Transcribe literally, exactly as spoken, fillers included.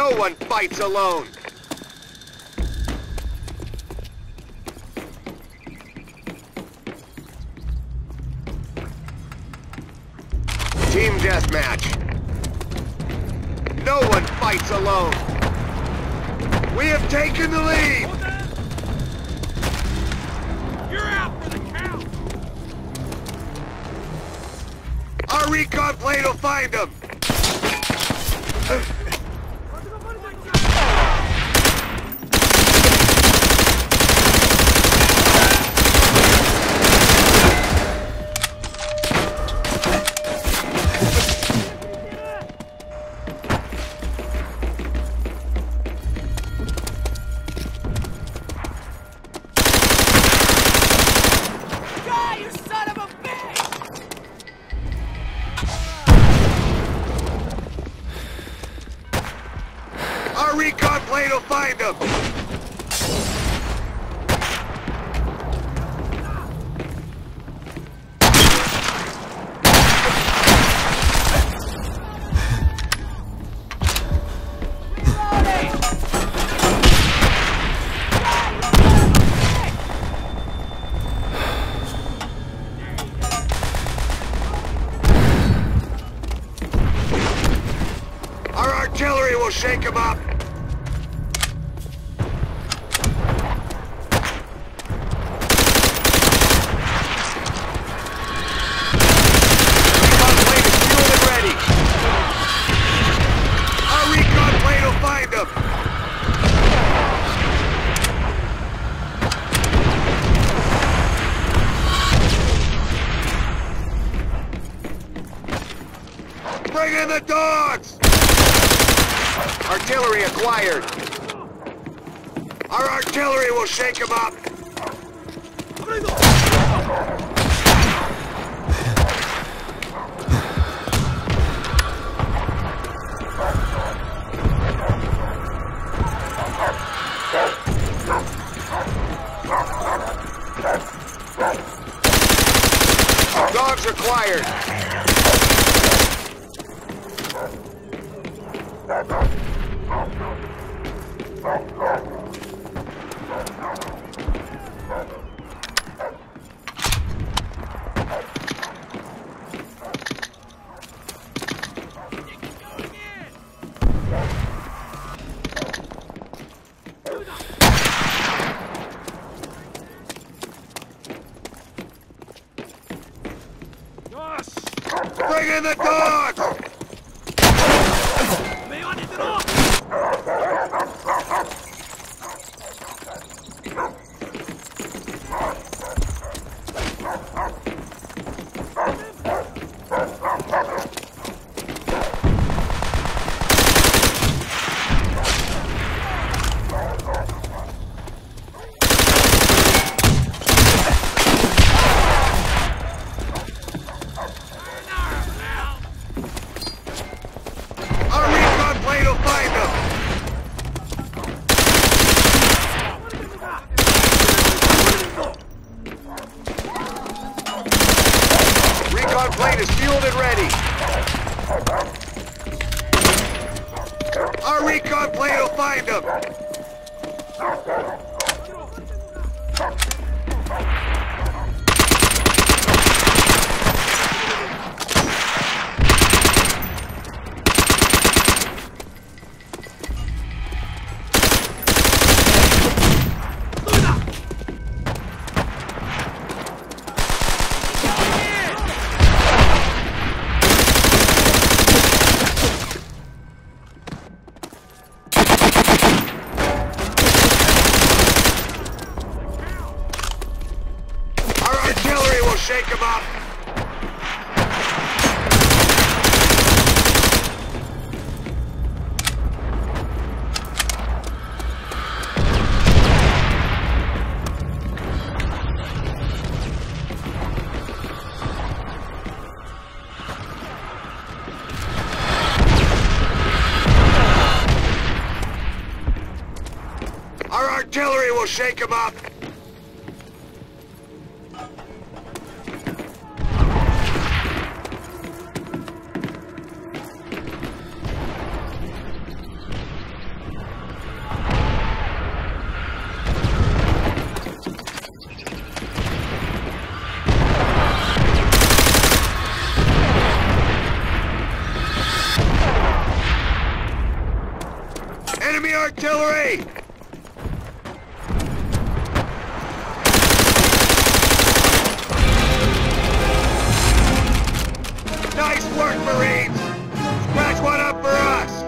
No one fights alone. Team deathmatch. No one fights alone. We have taken the lead. Our recon plane will find them! Recon plane will find them! Our artillery will shake them up! Bring in the dogs! Artillery acquired. Our artillery will shake them up. Dogs acquired. Bring in the dogs! Plane is fueled and ready. Our recon plane will find them. Shake him up! Our artillery will shake him up! artillery! Nice work, Marines! Scratch one up for us!